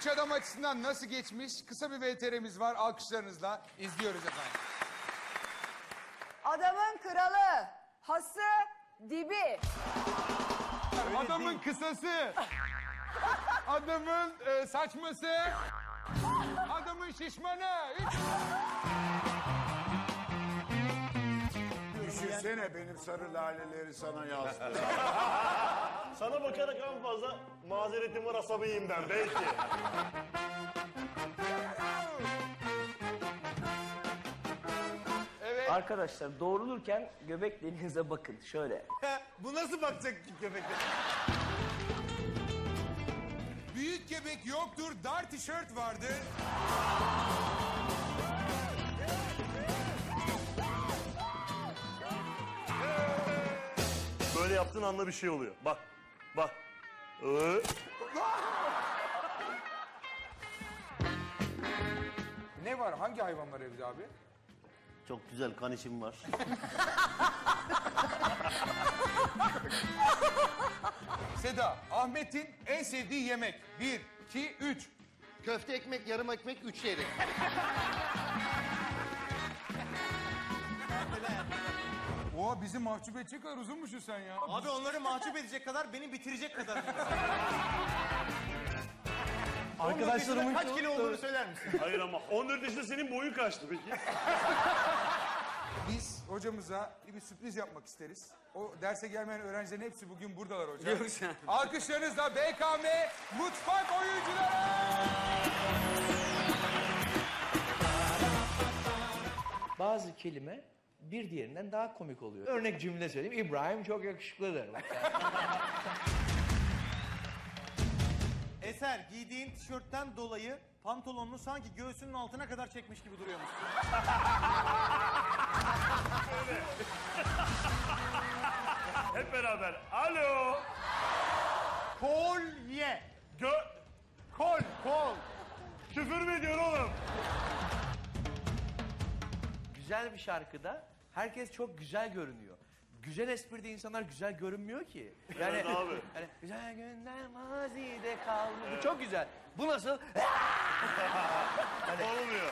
3 Adam açısından nasıl geçmiş? Kısa bir VTR'miz var. Alkışlarınızla izliyoruz efendim. Adamın kralı, hası, dibi. Öyle adamın değil. Kısası. Adamın saçması. Adamın şişmanı. Düşünsene benim sarı laleleri sana yazdı. Sana bakarak en fazla mazeretim var, asabiyim der belki. Evet. Arkadaşlar doğrulurken göbek deliğinize bakın şöyle. Bu nasıl bakacak ki göbek deliğine? Büyük göbek yoktur, dar tişört vardır. Böyle yaptığın anda bir şey oluyor. Bak, bak. Ne var? Hangi hayvan var evde abi? Çok güzel kan işim var. Seda, Ahmet'in en sevdiği yemek. 1, 2, 3. Köfte ekmek, yarım ekmek, 3 yeri. Oha, bizi mahcup edecek kadar uzunmuşsun sen ya. Abi onları mahcup edecek kadar, beni bitirecek kadar. Arkadaşlarımın kaç kilo olduğunu söyler misin? Hayır ama 14 yaşında senin boyun kaçtı peki? Biz hocamıza bir sürpriz yapmak isteriz. O derse gelmeyen öğrencilerin hepsi bugün buradalar hocam. Alkışlarınızla BKM Mutfak Oyuncuları! Bazı kelime bir diğerinden daha komik oluyor. Örnek cümle söyleyeyim. İbrahim çok yakışıklıdır. Eser, giydiğin tişörtten dolayı pantolonunu sanki göğsünün altına kadar çekmiş gibi duruyormuşsun. Hep beraber. Alo. Kolye. Kol. Küfür mü ediyor oğlum? Güzel bir şarkıda herkes çok güzel görünüyor. Güzel espride insanlar güzel görünmüyor ki. Yani, evet abi. Yani, güzel günler mazide kaldı. Evet. Bu çok güzel. Bu nasıl? Olmuyor.